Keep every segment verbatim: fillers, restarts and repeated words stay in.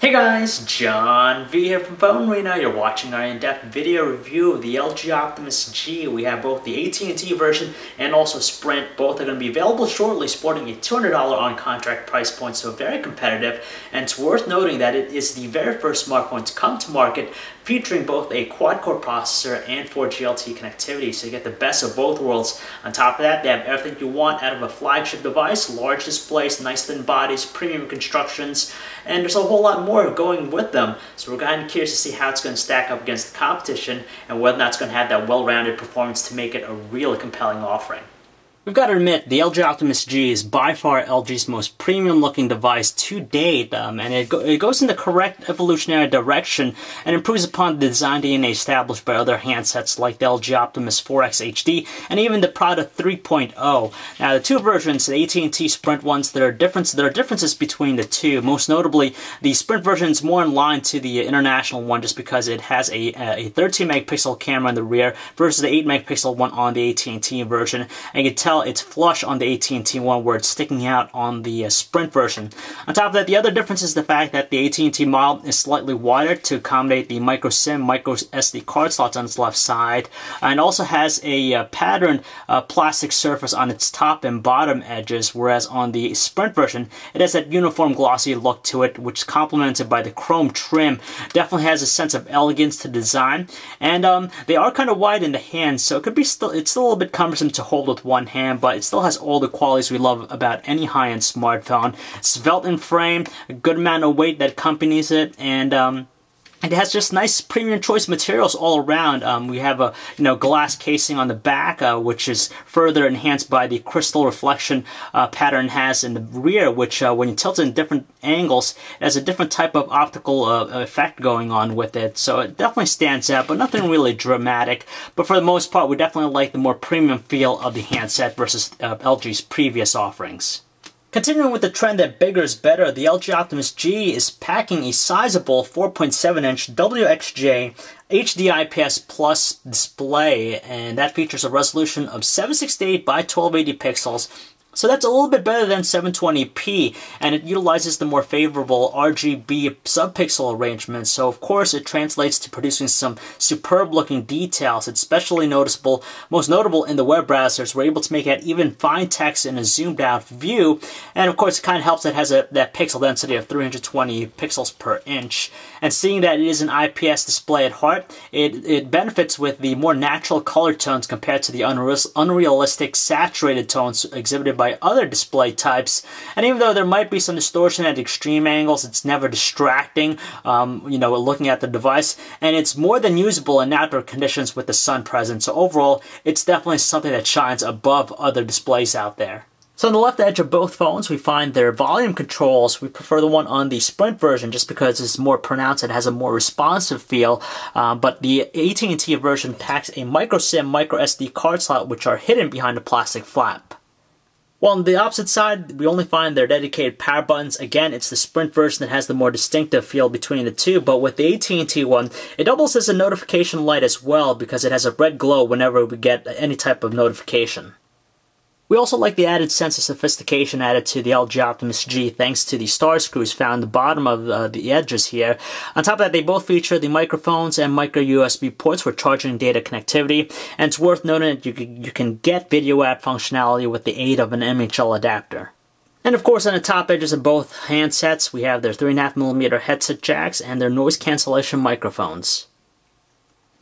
Hey guys, John V here from Phone Arena. You're watching our in-depth video review of the L G Optimus G. We have both the A T and T version and also Sprint. Both are going to be available shortly, sporting a two hundred dollars on-contract price point, so very competitive. And it's worth noting that it is the very first smartphone to come to market featuring both a quad-core processor and four G L T E connectivity, so you get the best of both worlds. On top of that, they have everything you want out of a flagship device: large displays, nice thin bodies, premium constructions, and there's a whole lot more more going with them. So we're kind of curious to see how it's going to stack up against the competition and whether or not it's going to have that well-rounded performance to make it a really compelling offering. We've got to admit, the L G Optimus G is by far L G's most premium-looking device to date, um, and it, go it goes in the correct evolutionary direction and improves upon the design D N A established by other handsets like the L G Optimus four X H D and even the Prada three point oh. Now, the two versions, the A T and T Sprint ones, there are, difference there are differences between the two. Most notably, the Sprint version is more in line to the international one just because it has a, a thirteen megapixel camera in the rear versus the eight megapixel one on the A T and T version, and you can tell it's flush on the A T and T one where it's sticking out on the uh, Sprint version. On top of that, the other difference is the fact that the A T and T model is slightly wider to accommodate the micro SIM, micro S D card slots on its left side, and also has a uh, patterned uh, plastic surface on its top and bottom edges, whereas on the Sprint version, it has that uniform glossy look to it, which is complemented by the chrome trim. Definitely has a sense of elegance to design, and um, they are kind of wide in the hand, so it could be still, it's still a little bit cumbersome to hold with one hand, but it still has all the qualities we love about any high-end smartphone. Svelte in frame, a good amount of weight that accompanies it, and um, it has just nice premium choice materials all around. Um, we have a you know glass casing on the back, uh, which is further enhanced by the crystal reflection uh, pattern it has in the rear, which uh, when you tilt it in different angles, it has a different type of optical uh, effect going on with it. So it definitely stands out, but nothing really dramatic. But for the most part, we definitely like the more premium feel of the handset versus uh, L G's previous offerings. Continuing with the trend that bigger is better, the L G Optimus G is packing a sizable four point seven inch W X J H D I P S Plus display, and that features a resolution of seven sixty-eight by twelve eighty pixels. So that's a little bit better than seven twenty p, and it utilizes the more favorable R G B subpixel arrangement, so of course it translates to producing some superb looking details. It's especially noticeable, most notable in the web browsers. We're able to make out even fine text in a zoomed out view, and of course it kind of helps that it has a, that pixel density of three hundred twenty pixels per inch. And seeing that it is an I P S display at heart, it, it benefits with the more natural color tones compared to the unreal- unrealistic saturated tones exhibited by other display types. And even though there might be some distortion at extreme angles, it's never distracting, um, you know, looking at the device, and it's more than usable in outdoor conditions with the sun present. So overall, it's definitely something that shines above other displays out there. So on the left edge of both phones, we find their volume controls. We prefer the one on the Sprint version just because it's more pronounced. It has a more responsive feel, um, but the A T and T version packs a micro SIM, micro S D card slot, which are hidden behind a plastic flap. Well, on the opposite side, we only find their dedicated power buttons. Again, it's the Sprint version that has the more distinctive feel between the two, but with the A T and T one, it doubles as a notification light as well because it has a red glow whenever we get any type of notification. We also like the added sense of sophistication added to the L G Optimus G thanks to the star screws found at the bottom of uh, the edges here. On top of that, they both feature the microphones and micro U S B ports for charging data connectivity, and it's worth noting that you can, you can get video app functionality with the aid of an M H L adapter. And of course, on the top edges of both handsets, we have their three point five millimeter headset jacks and their noise cancellation microphones.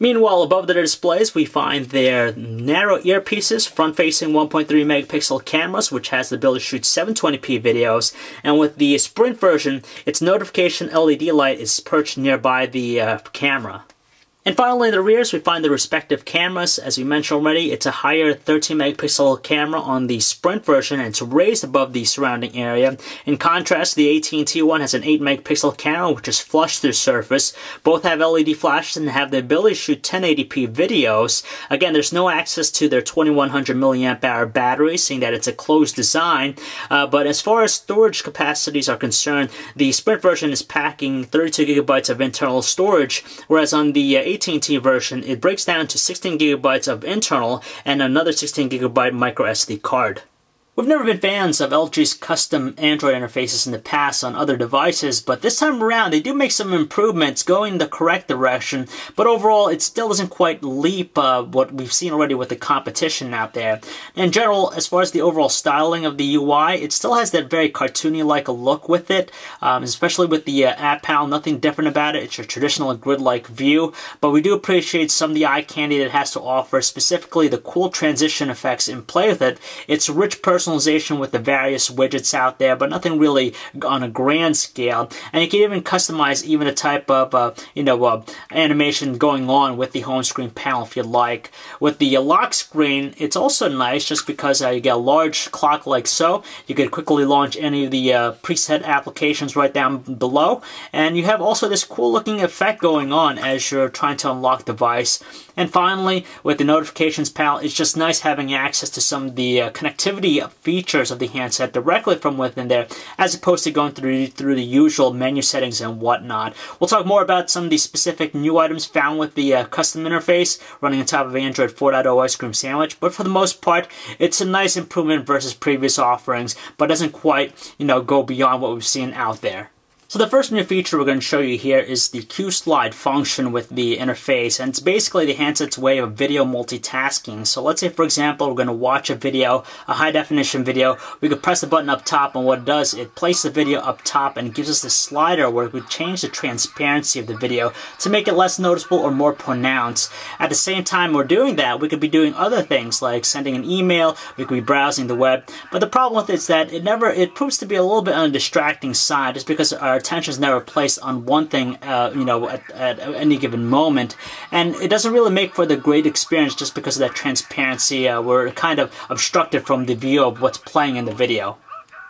Meanwhile, above their displays, we find their narrow earpieces, front-facing one point three megapixel cameras, which has the ability to shoot seven twenty p videos. And with the Sprint version, its notification L E D light is perched nearby the uh, camera. And finally, in the rears, we find the respective cameras. As we mentioned already, it's a higher thirteen megapixel camera on the Sprint version, and it's raised above the surrounding area. In contrast, the A T and T one has an eight megapixel camera, which is flush to the surface. Both have L E D flashes and have the ability to shoot ten eighty p videos. Again, there's no access to their twenty-one hundred milliamp hour battery, seeing that it's a closed design. Uh, but as far as storage capacities are concerned, the Sprint version is packing thirty-two gigabytes of internal storage, whereas on the uh, A T and T version, it breaks down to sixteen gigabytes of internal and another sixteen gigabyte micro S D card. We've never been fans of L G's custom Android interfaces in the past on other devices, but this time around they do make some improvements going the correct direction, but overall it still doesn't quite leap uh, what we've seen already with the competition out there. In general, as far as the overall styling of the U I, it still has that very cartoony-like look with it, um, especially with the uh, app panel, nothing different about it. It's your traditional grid-like view, but we do appreciate some of the eye candy that it has to offer, specifically the cool transition effects in play with it. It's rich person personalization with the various widgets out there, but nothing really on a grand scale. And you can even customize even the type of uh, you know uh, animation going on with the home screen panel if you like. With the lock screen, it's also nice just because uh, you get a large clock like so. You can quickly launch any of the uh, preset applications right down below, and you have also this cool looking effect going on as you're trying to unlock the device. And finally, with the notifications panel, it's just nice having access to some of the uh, connectivity features of the handset directly from within there, as opposed to going through through the usual menu settings and whatnot. We'll talk more about some of the specific new items found with the uh, custom interface running on top of Android four point oh Ice Cream Sandwich, but for the most part, it's a nice improvement versus previous offerings, but doesn't quite, you know, go beyond what we've seen out there. So the first new feature we're going to show you here is the Q-slide function with the interface, and it's basically the handset's way of video multitasking. So let's say, for example, we're going to watch a video, a high-definition video. We could press the button up top, and what it does, it places the video up top and gives us this slider where we change the transparency of the video to make it less noticeable or more pronounced. At the same time we're doing that, we could be doing other things like sending an email, we could be browsing the web, but the problem with it is that it never, it proves to be a little bit on the distracting side, just because our attention is never placed on one thing, uh, you know, at, at any given moment, and it doesn't really make for the great experience just because of that transparency. Uh, we're kind of obstructed from the view of what's playing in the video.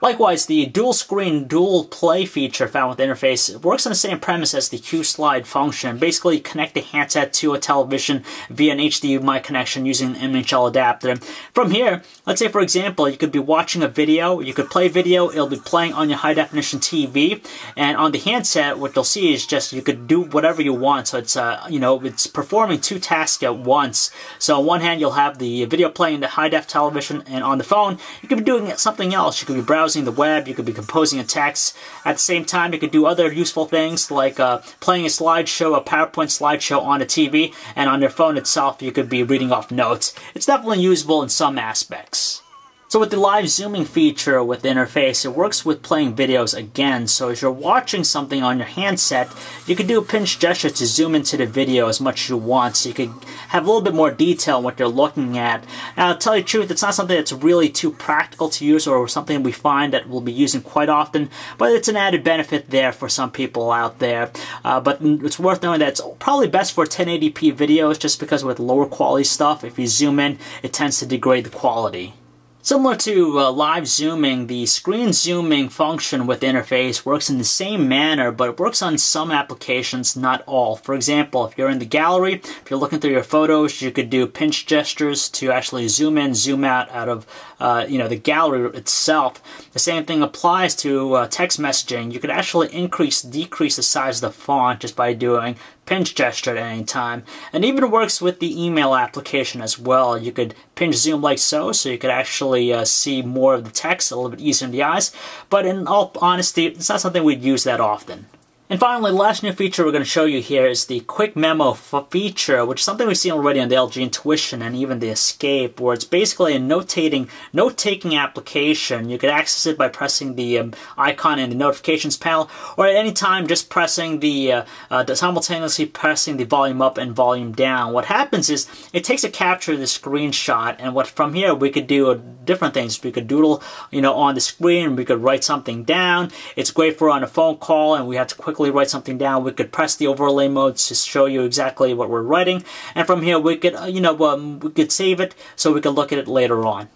Likewise, the dual screen, dual play feature found with the interface works on the same premise as the Q-slide function. Basically, you connect the handset to a television via an H D M I connection using an M H L adapter. From here, let's say, for example, you could be watching a video, you could play video, it'll be playing on your high-definition T V, and on the handset, what you'll see is just you could do whatever you want, so it's, uh, you know, it's performing two tasks at once. So on one hand, you'll have the video playing the high-def television, and on the phone, you could be doing something else. You could be browsing the web, you could be composing a text. At the same time, you could do other useful things like uh, playing a slideshow, a PowerPoint slideshow on a T V, and on your phone itself, you could be reading off notes. It's definitely usable in some aspects. So with the live zooming feature with the interface, it works with playing videos again. So as you're watching something on your handset, you can do a pinch gesture to zoom into the video as much as you want, so you can have a little bit more detail on what you're looking at. Now, to tell you the truth, it's not something that's really too practical to use or something we find that we'll be using quite often, but it's an added benefit there for some people out there. Uh, but it's worth knowing that it's probably best for ten eighty p videos just because with lower quality stuff, if you zoom in, it tends to degrade the quality. Similar to uh, live zooming, the screen zooming function with the interface works in the same manner, but it works on some applications, not all. For example, if you're in the gallery, if you're looking through your photos, you could do pinch gestures to actually zoom in, zoom out out of uh, you know, the gallery itself. The same thing applies to uh, text messaging. You could actually increase, decrease the size of the font just by doing pinch gesture at any time. And even works with the email application as well. You could pinch zoom like so, so you could actually uh, see more of the text, a little bit easier in the eyes. But in all honesty, it's not something we'd use that often. And finally, the last new feature we're going to show you here is the Quick Memo feature, which is something we've seen already on the L G Intuition and even the Escape, where it's basically a notating, note-taking application. You could access it by pressing the um, icon in the notifications panel, or at any time just pressing the, uh, uh, simultaneously pressing the volume up and volume down. What happens is it takes a capture of the screenshot, and what from here we could do different things. We could doodle, you know, on the screen. We could write something down. It's great for on a phone call, and we have to quickly write something down. We could press the overlay mode to show you exactly what we're writing, and from here we could, you know, um, we could save it so we could look at it later on.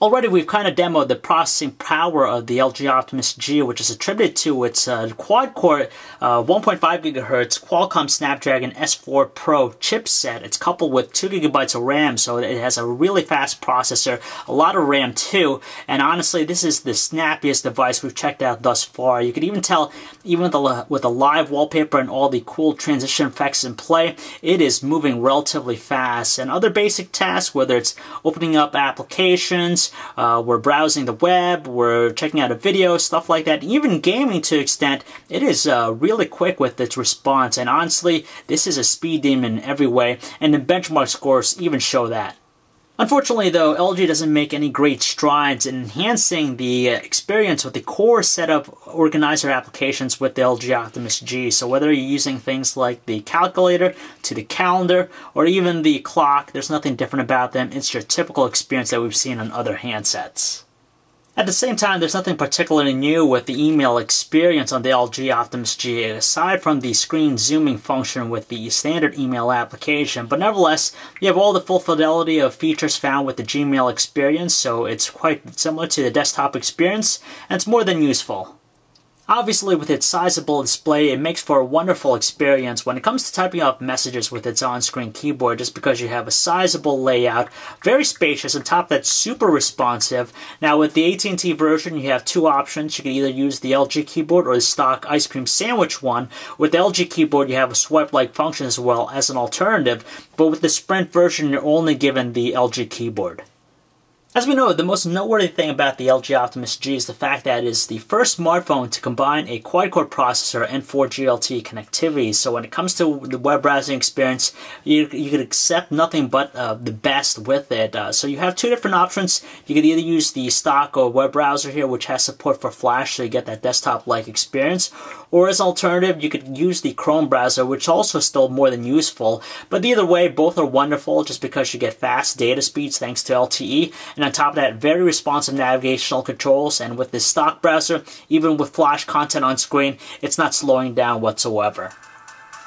Already we've kind of demoed the processing power of the L G Optimus G, which is attributed to its uh, quad-core uh, one point five gigahertz Qualcomm Snapdragon S four Pro chipset. It's coupled with two gigabytes of RAM, so it has a really fast processor, a lot of RAM too, and honestly this is the snappiest device we've checked out thus far. You can even tell, even with the, with the live wallpaper and all the cool transition effects in play, it is moving relatively fast. And other basic tasks, whether it's opening up applications, games, uh, we're browsing the web, we're checking out a video, stuff like that, even gaming to an extent. It is uh, really quick with its response, and honestly, this is a speed demon in every way, and the benchmark scores even show that. Unfortunately though, L G doesn't make any great strides in enhancing the experience with the core setup organizer applications with the L G Optimus G. So whether you're using things like the calculator to the calendar or even the clock, there's nothing different about them. It's your typical experience that we've seen on other handsets. At the same time, there's nothing particularly new with the email experience on the L G Optimus G, aside from the screen zooming function with the standard email application. But nevertheless, you have all the full fidelity of features found with the Gmail experience, so it's quite similar to the desktop experience, and it's more than useful. Obviously, with its sizable display, it makes for a wonderful experience when it comes to typing out messages with its on-screen keyboard, just because you have a sizable layout, very spacious, and top of that, super responsive. Now, with the A T and T version, you have two options. You can either use the L G keyboard or the stock Ice Cream Sandwich one. With the L G keyboard, you have a swipe-like function as well as an alternative, but with the Sprint version, you're only given the L G keyboard. As we know, the most noteworthy thing about the L G Optimus G is the fact that it is the first smartphone to combine a quad-core processor and four G L T E connectivity. So when it comes to the web browsing experience, you, you could accept nothing but uh, the best with it. Uh, so you have two different options. You could either use the stock or web browser here, which has support for Flash, so you get that desktop-like experience. Or as an alternative, you could use the Chrome browser, which is also still more than useful. But either way, both are wonderful just because you get fast data speeds thanks to L T E. And on top of that, very responsive navigational controls, and with this stock browser, even with Flash content on screen, it's not slowing down whatsoever.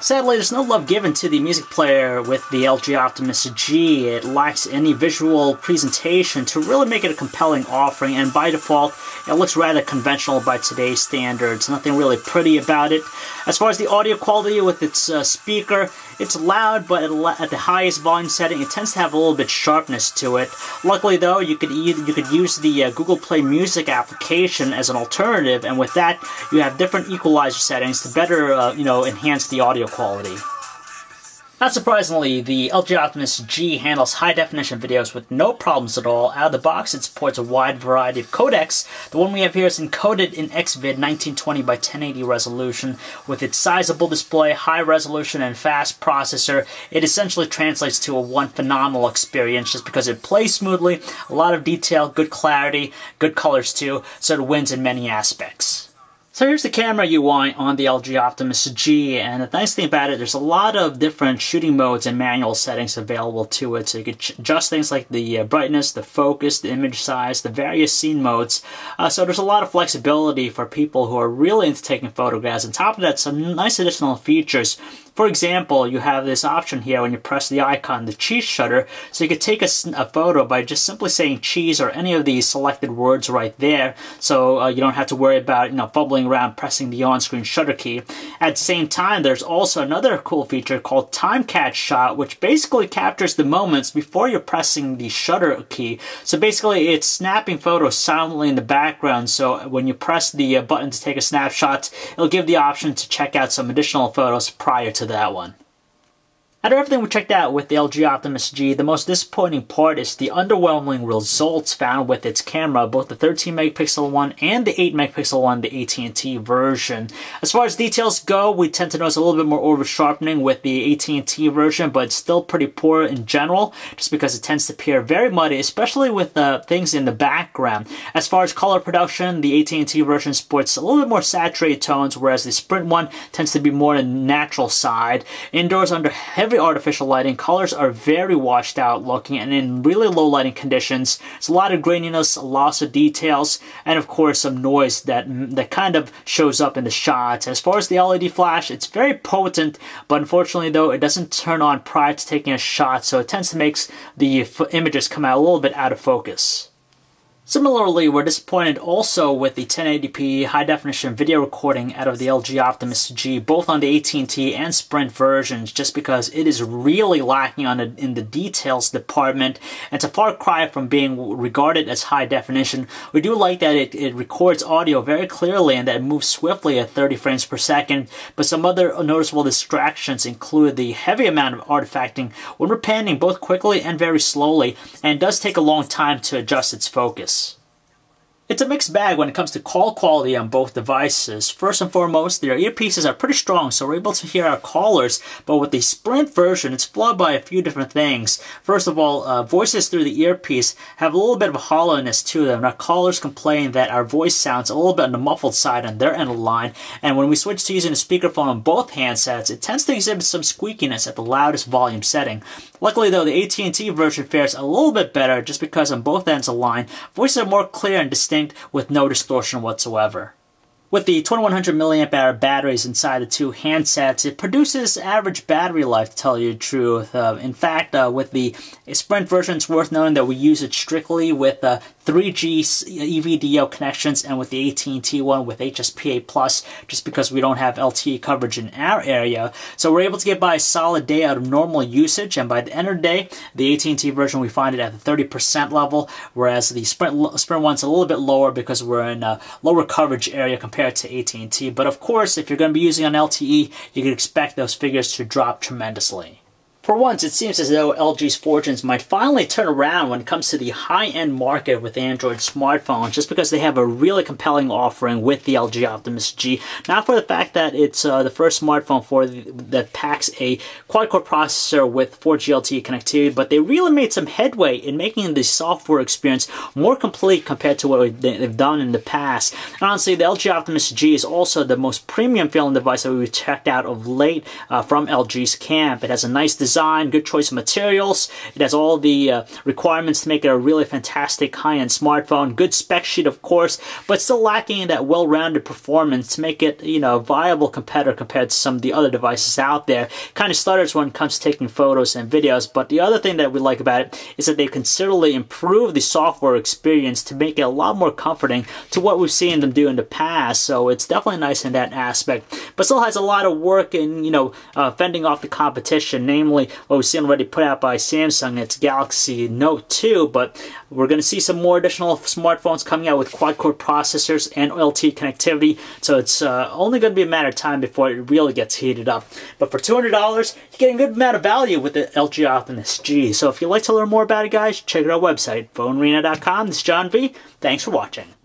Sadly, there's no love given to the music player with the L G Optimus G. It lacks any visual presentation to really make it a compelling offering, and by default, it looks rather conventional by today's standards. Nothing really pretty about it. As far as the audio quality with its uh, speaker, it's loud, but at the highest volume setting, it tends to have a little bit sharpness to it. Luckily though, you could, e you could use the uh, Google Play Music application as an alternative, and with that, you have different equalizer settings to better uh, you know, enhance the audio quality. Not surprisingly, the L G Optimus G handles high-definition videos with no problems at all. Out of the box, it supports a wide variety of codecs. The one we have here is encoded in X vid nineteen twenty by ten eighty resolution. With its sizable display, high resolution, and fast processor, it essentially translates to a one phenomenal experience just because it plays smoothly, a lot of detail, good clarity, good colors too, so it wins in many aspects. So here's the camera U I on the L G Optimus G, and the nice thing about it, there's a lot of different shooting modes and manual settings available to it, so you can adjust things like the brightness, the focus, the image size, the various scene modes. Uh, so there's a lot of flexibility for people who are really into taking photographs. On top of that, some nice additional features. For example, you have this option here when you press the icon, the cheese shutter, so you could take a, a photo by just simply saying cheese or any of these selected words right there, so uh, you don't have to worry about, you know, fumbling around pressing the on-screen shutter key. At the same time, there's also another cool feature called Time Catch Shot, which basically captures the moments before you're pressing the shutter key. So basically, it's snapping photos silently in the background, so when you press the button to take a snapshot, it'll give the option to check out some additional photos prior to that one. Out of everything we checked out with the L G Optimus G, the most disappointing part is the underwhelming results found with its camera, both the thirteen megapixel one and the eight megapixel one, the A T and T version. As far as details go, we tend to notice a little bit more over-sharpening with the A T and T version, but it's still pretty poor in general, just because it tends to appear very muddy, especially with uh, things in the background. As far as color production, the A T and T version sports a little bit more saturated tones, whereas the Sprint one tends to be more on the natural side. Indoors, under heavy artificial lighting, colors are very washed out looking, and in really low lighting conditions, it's a lot of graininess, a loss of details, and of course some noise that that kind of shows up in the shots. As far as the L E D flash, it's very potent, but unfortunately though, it doesn't turn on prior to taking a shot, so it tends to make the images come out a little bit out of focus. Similarly, we're disappointed also with the ten eighty p high-definition video recording out of the L G Optimus G, both on the A T and T and Sprint versions, just because it is really lacking on the, in the details department. It's a far cry from being regarded as high-definition. We do like that it, it records audio very clearly and that it moves swiftly at thirty frames per second, but some other noticeable distractions include the heavy amount of artifacting when we're panning both quickly and very slowly, and it does take a long time to adjust its focus. It's a mixed bag when it comes to call quality on both devices. First and foremost, their earpieces are pretty strong, so we're able to hear our callers, but with the Sprint version, it's flawed by a few different things. First of all, uh, voices through the earpiece have a little bit of a hollowness to them, and our callers complain that our voice sounds a little bit on the muffled side on their end of the line, and when we switch to using a speakerphone on both handsets, it tends to exhibit some squeakiness at the loudest volume setting. Luckily though, the A T and T version fares a little bit better just because on both ends of the line, voices are more clear and distinct with no distortion whatsoever. With the twenty-one hundred milliamp hour batteries inside the two handsets, it produces average battery life, to tell you the truth. Uh, in fact, uh, with the Sprint version, it's worth noting that we use it strictly with uh, three G E V D O connections and with the A T and T one with H S P A plus, just because we don't have L T E coverage in our area. So we're able to get by a solid day out of normal usage, and by the end of the day, the A T and T version, we find it at the thirty percent level, whereas the Sprint, Sprint one's a little bit lower because we're in a lower coverage area compared to A T and T, but of course, if you're going to be using an L T E, you can expect those figures to drop tremendously. For once, it seems as though L G's fortunes might finally turn around when it comes to the high-end market with Android smartphones, just because they have a really compelling offering with the L G Optimus G. Not for the fact that it's uh, the first smartphone for the, that packs a quad-core processor with four G L T E connectivity, but they really made some headway in making the software experience more complete compared to what they've done in the past. And honestly, the L G Optimus G is also the most premium-feeling device that we've checked out of late uh, from L G's camp. It has a nice design. Design, good choice of materials. It has all the uh, requirements to make it a really fantastic high-end smartphone. Good spec sheet, of course, but still lacking in that well-rounded performance to make it, you know, a viable competitor compared to some of the other devices out there. Kind of stutters when it comes to taking photos and videos, but the other thing that we like about it is that they considerably improve the software experience to make it a lot more comforting to what we've seen them do in the past. So it's definitely nice in that aspect, but still has a lot of work in, you know, uh, fending off the competition, namely what we've seen already put out by Samsung, its Galaxy Note two, but we're going to see some more additional smartphones coming out with quad-core processors and L T E connectivity, so it's uh, only going to be a matter of time before it really gets heated up. But for two hundred dollars, you're getting a good amount of value with the L G Optimus G. So if you'd like to learn more about it, guys, check out our website, phone arena dot com. This is John V. Thanks for watching.